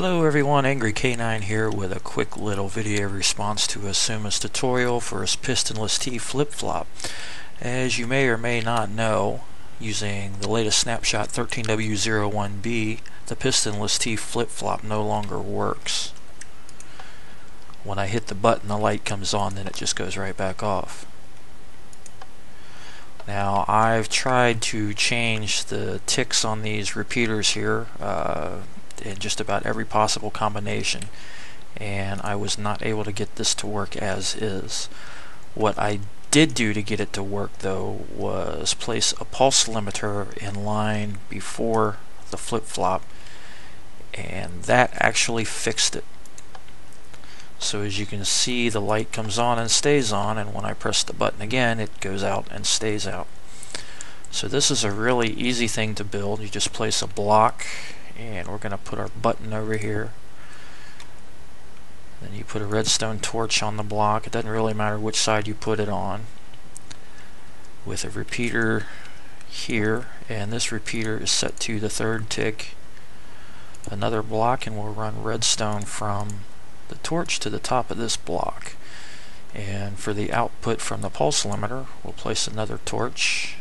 Hello everyone, AngryK9 here with a quick little video response to Asuma's tutorial for his pistonless T flip-flop. As you may or may not know, using the latest snapshot 13W01B, the pistonless T flip-flop no longer works. When I hit the button, the light comes on, then it just goes right back off. Now, I've tried to change the ticks on these repeaters here in just about every possible combination, and I was not able to get this to work as is. What I did do to get it to work, though, was place a pulse limiter in line before the flip-flop, and that actually fixed it. So as you can see, the light comes on and stays on, and when I press the button again, it goes out and stays out. So this is a really easy thing to build. You just place a block, and we're going to put our button over here. Then you put a redstone torch on the block. It doesn't really matter which side you put it on. With a repeater here, and this repeater is set to the third tick. Another block, and we'll run redstone from the torch to the top of this block. And for the output from the pulse limiter, we'll place another torch.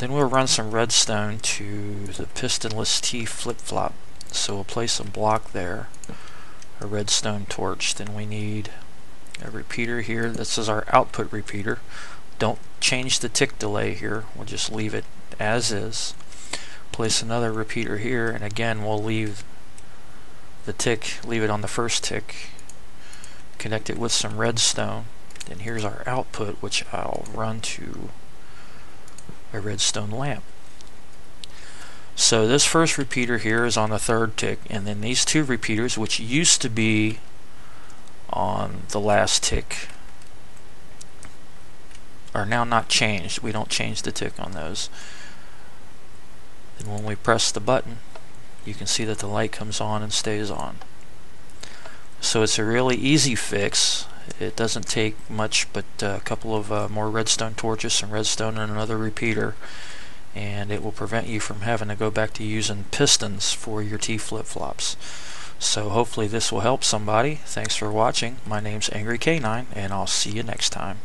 Then we'll run some redstone to the pistonless T flip-flop. So we'll place a block there, a redstone torch. Then we need a repeater here. This is our output repeater. Don't change the tick delay here. We'll just leave it as is. Place another repeater here, and again we'll leave the tick, leave it on the first tick. Connect it with some redstone. Then here's our output, which I'll run to a redstone lamp. So this first repeater here is on the third tick, and then these two repeaters, which used to be on the last tick, are now not changed. We don't change the tick on those. And when we press the button, you can see that the light comes on and stays on. So it's a really easy fix. It doesn't take much but a couple of more redstone torches, some redstone, and another repeater, and it will prevent you from having to go back to using pistons for your T flip-flops. So hopefully this will help somebody. Thanks for watching. My name's AngryK9, and I'll see you next time.